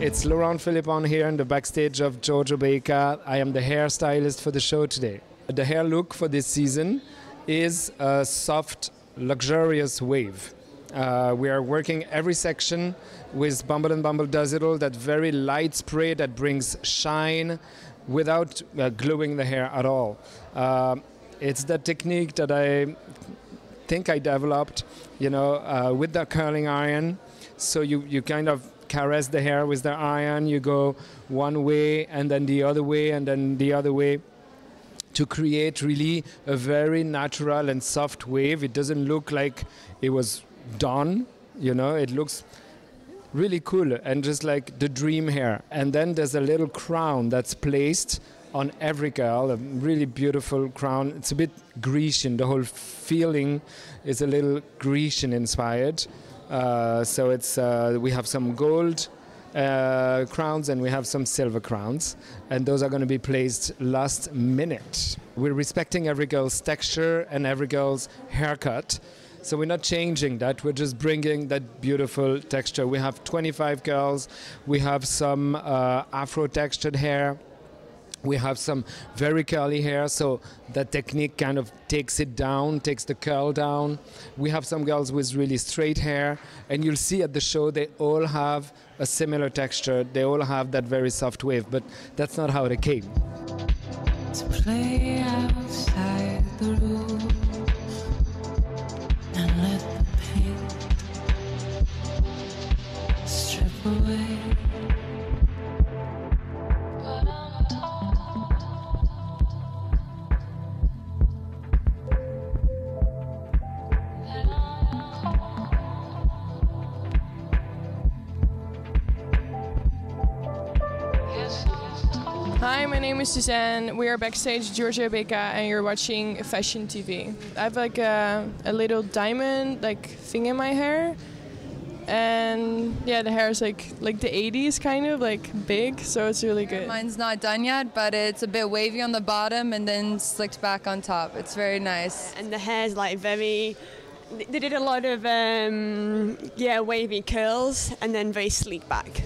It's Laurent Philippon here in the backstage of Georges Hobeika. I am the hairstylist for the show today. The hair look for this season is a soft, luxurious wave. We are working every section with Bumble and Bumble Does It All, that very light spray that brings shine without gluing the hair at all. It's the technique that I think I developed, with the curling iron. So you kind of caress the hair with the iron, you go one way and then the other way and then the other way, to create really a very natural and soft wave. It doesn't look like it was done, it looks really cool and just like the dream hair. And then there's a little crown that's placed on every girl, a really beautiful crown. It's a bit Grecian, the whole feeling is a little Grecian inspired. So it's we have some gold crowns and we have some silver crowns, and those are going to be placed last minute. We're respecting every girl's texture and every girl's haircut, so we're not changing that, we're just bringing that beautiful texture. We have 25 girls, we have some afro textured hair, we have some very curly hair, so the technique kind of takes it down, takes the curl down. We have some girls with really straight hair, and you'll see at the show they all have a similar texture, they all have that very soft wave, but that's not how it came. To play outside the rules and let the pain strip away. Hi, my name is Suzanne. We are backstage Georges Hobeika, and you're watching FashionTV. I have like a little diamond thing in my hair, and yeah, the hair is like the 80s kind of big, so it's really good. Mine's not done yet, but it's a bit wavy on the bottom and then slicked back on top. It's very nice. And the hair's very. They did a lot of wavy curls and then very sleek back.